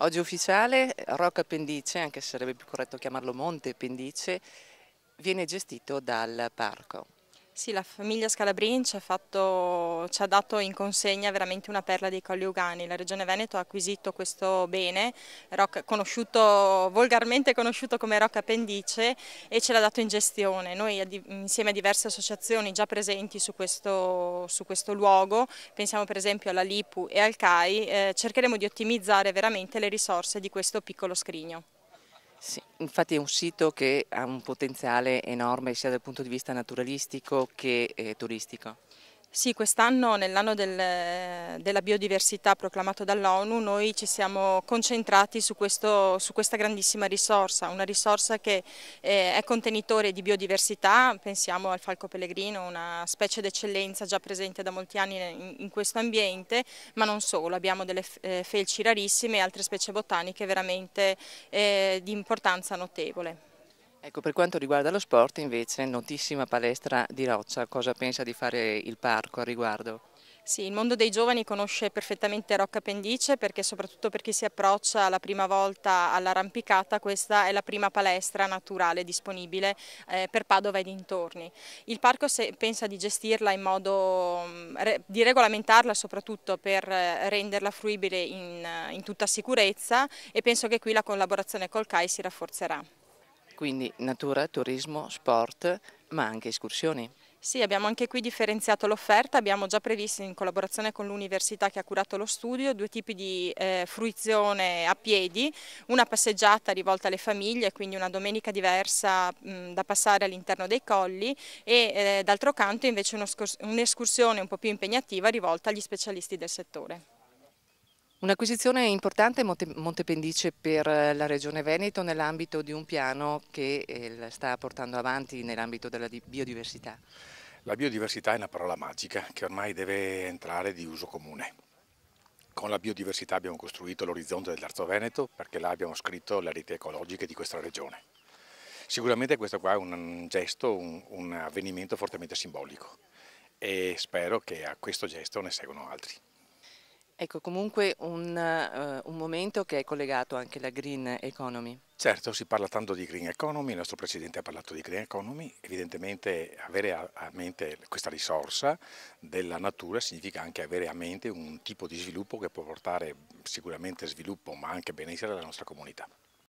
Oggi ufficiale Rocca Pendice, anche se sarebbe più corretto chiamarlo Monte Pendice, viene gestito dal parco. Sì, la famiglia Scalabrin ci ha dato in consegna veramente una perla dei Colli Ugani. La Regione Veneto ha acquisito questo bene, volgarmente conosciuto come Rocca Pendice, e ce l'ha dato in gestione. Noi insieme a diverse associazioni già presenti su questo luogo, pensiamo per esempio alla Lipu e al Cai, cercheremo di ottimizzare veramente le risorse di questo piccolo scrigno. Sì, infatti è un sito che ha un potenziale enorme sia dal punto di vista naturalistico che turistico. Sì, quest'anno, nell'anno della biodiversità proclamato dall'ONU, noi ci siamo concentrati su questa grandissima risorsa, una risorsa che è contenitore di biodiversità. Pensiamo al falco pellegrino, una specie d'eccellenza già presente da molti anni in questo ambiente, ma non solo, abbiamo delle felci rarissime e altre specie botaniche veramente di importanza notevole. Ecco, per quanto riguarda lo sport invece, notissima palestra di roccia, cosa pensa di fare il parco a riguardo? Sì, il mondo dei giovani conosce perfettamente Rocca Pendice, perché soprattutto per chi si approccia la prima volta all'arrampicata questa è la prima palestra naturale disponibile per Padova e dintorni. Il parco pensa di gestirla in modo, di regolamentarla soprattutto per renderla fruibile in tutta sicurezza, e penso che qui la collaborazione col CAI si rafforzerà. Quindi natura, turismo, sport, ma anche escursioni. Sì, abbiamo anche qui differenziato l'offerta, abbiamo già previsto in collaborazione con l'università che ha curato lo studio 2 tipi di fruizione a piedi, una passeggiata rivolta alle famiglie, quindi una domenica diversa da passare all'interno dei colli, e d'altro canto invece un'escursione un po' più impegnativa rivolta agli specialisti del settore. Un'acquisizione importante Monte Pendice per la Regione Veneto nell'ambito di un piano che sta portando avanti nell'ambito della biodiversità. La biodiversità è una parola magica che ormai deve entrare di uso comune. Con la biodiversità abbiamo costruito l'orizzonte del terzo Veneto, perché là abbiamo scritto le reti ecologiche di questa regione. Sicuramente questo qua è un gesto, un avvenimento fortemente simbolico, e spero che a questo gesto ne seguano altri. Ecco, comunque un momento che è collegato anche alla green economy. Certo, si parla tanto di green economy, il nostro Presidente ha parlato di green economy, evidentemente avere a mente questa risorsa della natura significa anche avere a mente un tipo di sviluppo che può portare sicuramente sviluppo ma anche benessere alla nostra comunità.